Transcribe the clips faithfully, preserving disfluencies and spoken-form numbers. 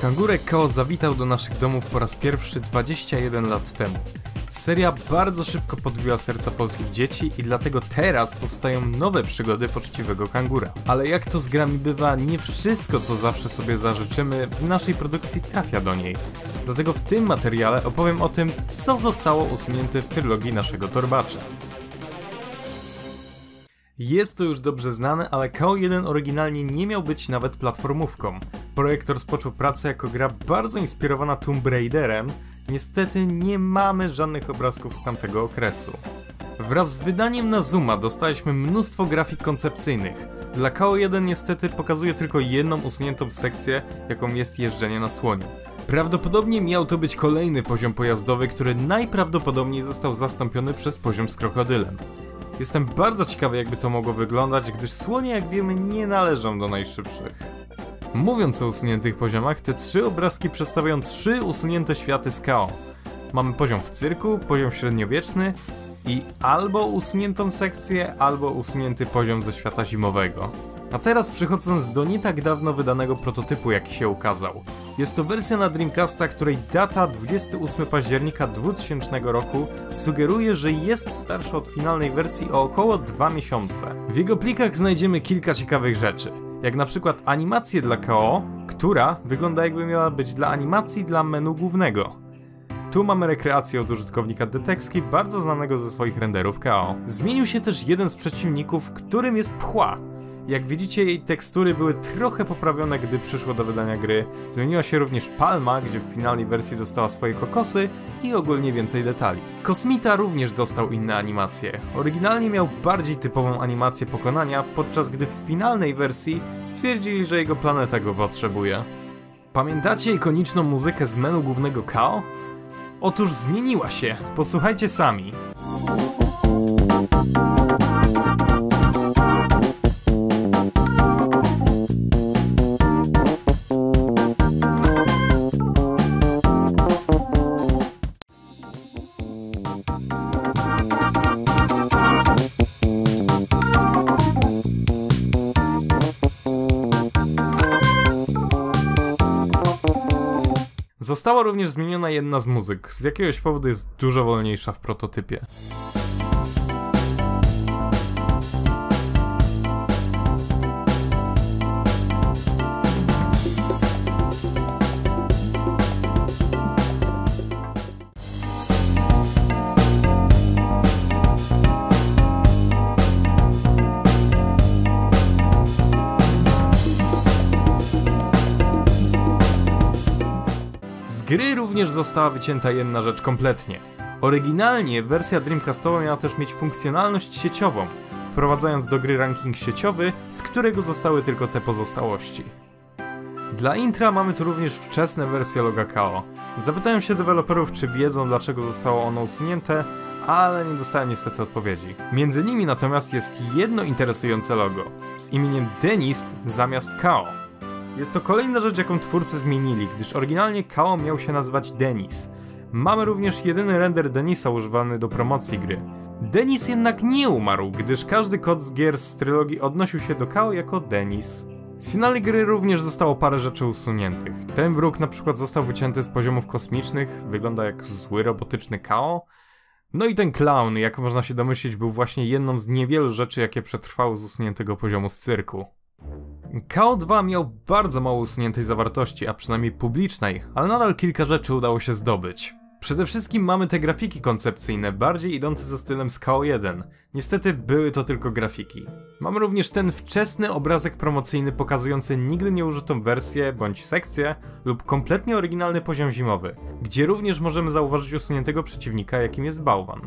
Kangurek K O zawitał do naszych domów po raz pierwszy dwadzieścia jeden lat temu. Seria bardzo szybko podbiła serca polskich dzieci i dlatego teraz powstają nowe przygody poczciwego kangura. Ale jak to z grami bywa, nie wszystko co zawsze sobie zażyczymy w naszej produkcji trafia do niej. Dlatego w tym materiale opowiem o tym, co zostało usunięte w trylogii naszego torbacza. Jest to już dobrze znane, ale K O jeden oryginalnie nie miał być nawet platformówką. Projekt rozpoczął pracę jako gra bardzo inspirowana Tomb Raiderem. Niestety nie mamy żadnych obrazków z tamtego okresu. Wraz z wydaniem na Zooma dostaliśmy mnóstwo grafik koncepcyjnych. Dla K O jeden niestety pokazuje tylko jedną usuniętą sekcję, jaką jest jeżdżenie na słoniu. Prawdopodobnie miał to być kolejny poziom pojazdowy, który najprawdopodobniej został zastąpiony przez poziom z krokodylem. Jestem bardzo ciekawy, jakby to mogło wyglądać, gdyż słonie, jak wiemy, nie należą do najszybszych. Mówiąc o usuniętych poziomach, te trzy obrazki przedstawiają trzy usunięte światy z K O. Mamy poziom w cyrku, poziom średniowieczny i albo usuniętą sekcję, albo usunięty poziom ze świata zimowego. A teraz przechodząc do nie tak dawno wydanego prototypu, jaki się ukazał. Jest to wersja na Dreamcasta, której data dwudziestego ósmego października dwutysięcznego roku sugeruje, że jest starsza od finalnej wersji o około dwa miesiące. W jego plikach znajdziemy kilka ciekawych rzeczy, jak na przykład animację dla K O, która wygląda jakby miała być dla animacji dla menu głównego. Tu mamy rekreację od użytkownika Detexcape, bardzo znanego ze swoich renderów K O. Zmienił się też jeden z przeciwników, którym jest pchła. Jak widzicie, jej tekstury były trochę poprawione, gdy przyszło do wydania gry. Zmieniła się również palma, gdzie w finalnej wersji dostała swoje kokosy i ogólnie więcej detali. Kosmita również dostał inne animacje. Oryginalnie miał bardziej typową animację pokonania, podczas gdy w finalnej wersji stwierdzili, że jego planeta go potrzebuje. Pamiętacie ikoniczną muzykę z menu głównego K O? Otóż zmieniła się, posłuchajcie sami. Została również zmieniona jedna z muzyk, z jakiegoś powodu jest dużo wolniejsza w prototypie. Gry również została wycięta jedna rzecz kompletnie. Oryginalnie wersja Dreamcastowa miała też mieć funkcjonalność sieciową, wprowadzając do gry ranking sieciowy, z którego zostały tylko te pozostałości. Dla intra mamy tu również wczesne wersje loga K O. Zapytałem się deweloperów, czy wiedzą, dlaczego zostało ono usunięte, ale nie dostałem niestety odpowiedzi. Między nimi natomiast jest jedno interesujące logo, z imieniem Denis zamiast K O. Jest to kolejna rzecz, jaką twórcy zmienili, gdyż oryginalnie K O miał się nazywać Denis. Mamy również jedyny render Denisa używany do promocji gry. Denis jednak nie umarł, gdyż każdy kod z gier z trylogii odnosił się do K O jako Denis. Z finalnej gry również zostało parę rzeczy usuniętych. Ten wróg na przykład został wycięty z poziomów kosmicznych, wygląda jak zły robotyczny K O. No i ten clown, jak można się domyślić, był właśnie jedną z niewielu rzeczy, jakie przetrwały z usuniętego poziomu z cyrku. K O dwa miał bardzo mało usuniętej zawartości, a przynajmniej publicznej, ale nadal kilka rzeczy udało się zdobyć. Przede wszystkim mamy te grafiki koncepcyjne, bardziej idące za stylem z K O jeden. Niestety były to tylko grafiki. Mamy również ten wczesny obrazek promocyjny pokazujący nigdy nieużytą wersję bądź sekcję lub kompletnie oryginalny poziom zimowy, gdzie również możemy zauważyć usuniętego przeciwnika, jakim jest bałwan.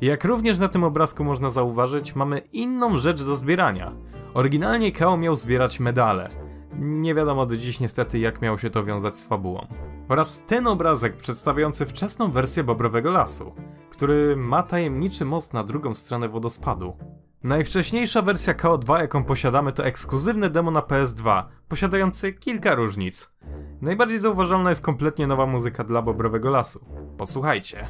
Jak również na tym obrazku można zauważyć, mamy inną rzecz do zbierania. Oryginalnie K O miał zbierać medale. Nie wiadomo do dziś niestety, jak miało się to wiązać z fabułą. Oraz ten obrazek przedstawiający wczesną wersję Bobrowego Lasu, który ma tajemniczy most na drugą stronę wodospadu. Najwcześniejsza wersja K O dwa, jaką posiadamy, to ekskluzywne demo na P S dwa, posiadający kilka różnic. Najbardziej zauważalna jest kompletnie nowa muzyka dla Bobrowego Lasu. Posłuchajcie.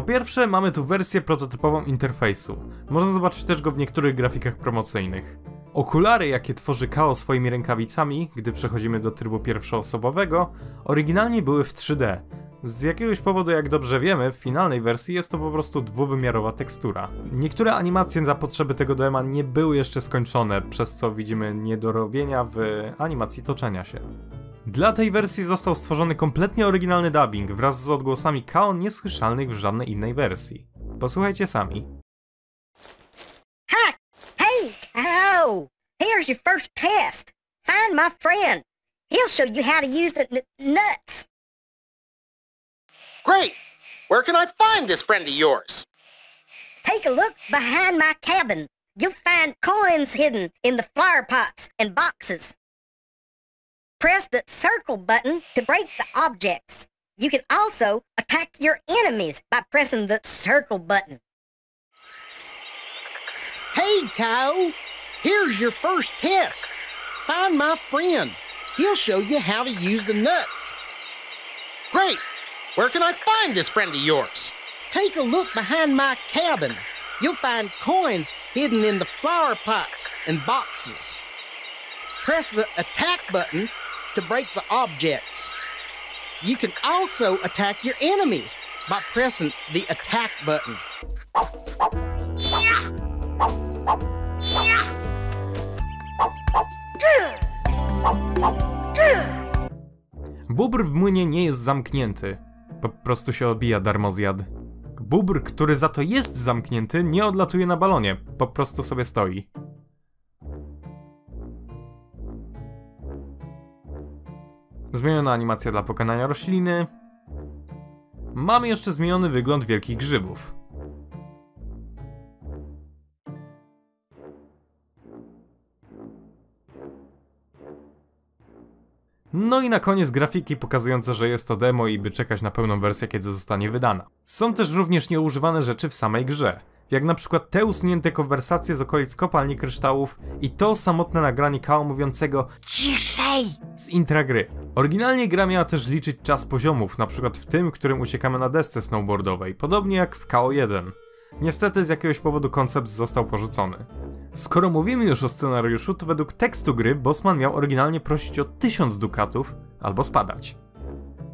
Po pierwsze, mamy tu wersję prototypową interfejsu. Można zobaczyć też go w niektórych grafikach promocyjnych. Okulary, jakie tworzy K O swoimi rękawicami, gdy przechodzimy do trybu pierwszoosobowego, oryginalnie były w trzy D. Z jakiegoś powodu, jak dobrze wiemy, w finalnej wersji jest to po prostu dwuwymiarowa tekstura. Niektóre animacje za potrzeby tego dema nie były jeszcze skończone, przez co widzimy niedorobienia w animacji toczenia się. Dla tej wersji został stworzony kompletnie oryginalny dubbing wraz z odgłosami K O niesłyszalnych w żadnej innej wersji. Posłuchajcie sami. Hi! Hey! Oh! Here's your first test! Find my friend! He'll show you how to use the nuts! Great! Where can I find this friend of yours? Take a look behind my cabin. You'll find coins hidden in the flower pots and boxes. Press the circle button to break the objects. You can also attack your enemies by pressing the circle button. Hey, K O! Here's your first test. Find my friend. He'll show you how to use the nuts. Great! Where can I find this friend of yours? Take a look behind my cabin. You'll find coins hidden in the flower pots and boxes. Press the attack button to break the objects. You can also attack your enemies by pressing the attack button. Yeah. Yeah. Yeah. Bóbr w młynie nie jest zamknięty. Po prostu się odbija darmozjad. Bóbr, który za to jest zamknięty, nie odlatuje na balonie. Po prostu sobie stoi. Zmieniona animacja dla pokonania rośliny. Mamy jeszcze zmieniony wygląd wielkich grzybów. No i na koniec grafiki pokazujące, że jest to demo i by czekać na pełną wersję, kiedy zostanie wydana. Są też również nieużywane rzeczy w samej grze, jak na przykład te usunięte konwersacje z okolic kopalni kryształów i to samotne nagranie K O mówiącego ciszej z intra gry. Oryginalnie gra miała też liczyć czas poziomów, na przykład w tym, którym uciekamy na desce snowboardowej, podobnie jak w K O jeden. Niestety z jakiegoś powodu koncept został porzucony. Skoro mówimy już o scenariuszu, to według tekstu gry Bossman miał oryginalnie prosić o tysiąc dukatów albo spadać.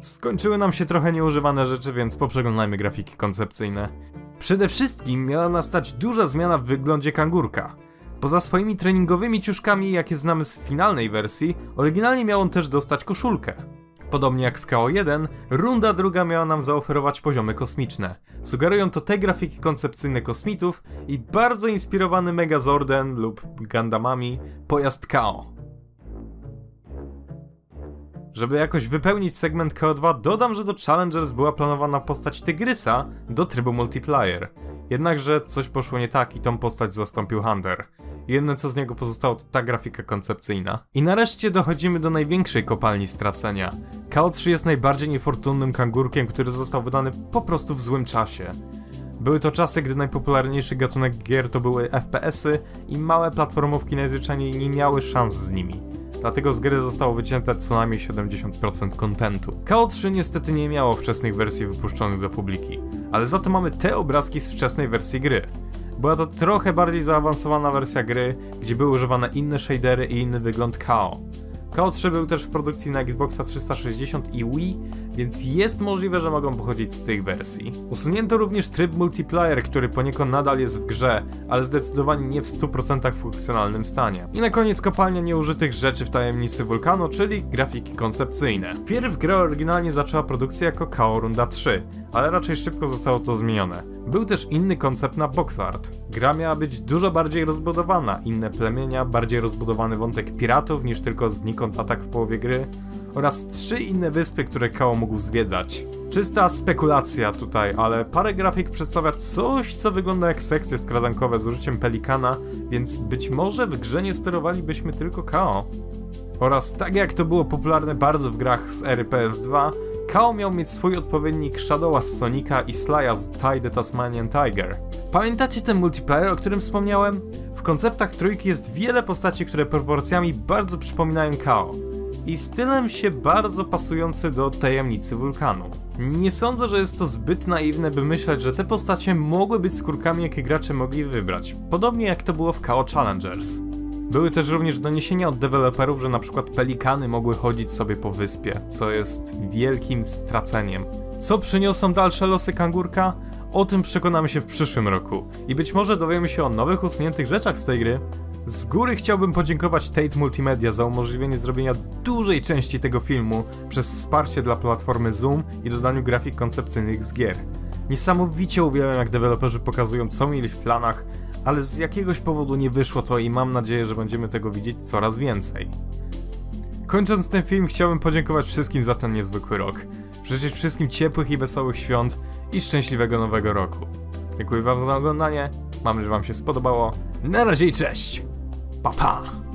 Skończyły nam się trochę nieużywane rzeczy, więc poprzeglądajmy grafiki koncepcyjne. Przede wszystkim miała nastać duża zmiana w wyglądzie kangurka. Poza swoimi treningowymi ciuszkami, jakie znamy z finalnej wersji, oryginalnie miał on też dostać koszulkę. Podobnie jak w K O jeden, runda druga miała nam zaoferować poziomy kosmiczne. Sugerują to te grafiki koncepcyjne kosmitów i bardzo inspirowany Megazorden lub Gundamami pojazd K O. Żeby jakoś wypełnić segment K O dwa, dodam, że do Challengers była planowana postać Tygrysa do trybu multiplayer. Jednakże coś poszło nie tak i tą postać zastąpił Hunter. Jedne co z niego pozostało to ta grafika koncepcyjna. I nareszcie dochodzimy do największej kopalni stracenia. K O trzy jest najbardziej niefortunnym kangurkiem, który został wydany po prostu w złym czasie. Były to czasy, gdy najpopularniejszy gatunek gier to były F P S y i małe platformówki najzwyczajniej nie miały szans z nimi. Dlatego z gry zostało wycięte co najmniej siedemdziesiąt procent kontentu. K O trzy niestety nie miało wczesnych wersji wypuszczonych do publiki, ale za to mamy te obrazki z wczesnej wersji gry. Była to trochę bardziej zaawansowana wersja gry, gdzie były używane inne shadery i inny wygląd K O. K O trzy był też w produkcji na Xboxa trzysta sześćdziesiąt i Wii, więc jest możliwe, że mogą pochodzić z tych wersji. Usunięto również tryb multiplayer, który poniekąd nadal jest w grze, ale zdecydowanie nie w stu procentach funkcjonalnym stanie. I na koniec kopalnia nieużytych rzeczy w tajemnicy wulkanu, czyli grafiki koncepcyjne. Pierw gra oryginalnie zaczęła produkcję jako K O Runda trzy, ale raczej szybko zostało to zmienione. Był też inny koncept na box art. Gra miała być dużo bardziej rozbudowana, inne plemienia, bardziej rozbudowany wątek piratów niż tylko znikąd atak w połowie gry oraz trzy inne wyspy, które K O mógł zwiedzać. Czysta spekulacja tutaj, ale parę grafik przedstawia coś, co wygląda jak sekcje skradankowe z użyciem pelikana, więc być może w grze nie sterowalibyśmy tylko K O. Oraz tak jak to było popularne bardzo w grach z ery P S dwa, K O miał mieć swój odpowiednik Shadowa z Sonika i Sly'a z Tie the Tasmanian Tiger. Pamiętacie ten multiplayer, o którym wspomniałem? W konceptach trójki jest wiele postaci, które proporcjami bardzo przypominają K O i stylem się bardzo pasujący do tajemnicy wulkanu. Nie sądzę, że jest to zbyt naiwne, by myśleć, że te postacie mogły być skórkami, jakie gracze mogli wybrać, podobnie jak to było w K O Challengers. Były też również doniesienia od deweloperów, że np. pelikany mogły chodzić sobie po wyspie, co jest wielkim straceniem. Co przyniosą dalsze losy Kangurka? O tym przekonamy się w przyszłym roku i być może dowiemy się o nowych usuniętych rzeczach z tej gry. Z góry chciałbym podziękować Tate Multimedia za umożliwienie zrobienia dużej części tego filmu przez wsparcie dla platformy Zoom i dodaniu grafik koncepcyjnych z gier. Niesamowicie uwielbiam, jak deweloperzy pokazują, co mieli w planach, ale z jakiegoś powodu nie wyszło to i mam nadzieję, że będziemy tego widzieć coraz więcej. Kończąc ten film, chciałbym podziękować wszystkim za ten niezwykły rok. Życzyć wszystkim ciepłych i wesołych świąt i szczęśliwego nowego roku. Dziękuję wam za oglądanie, mam nadzieję, że wam się spodobało. Na razie i cześć! Pa pa!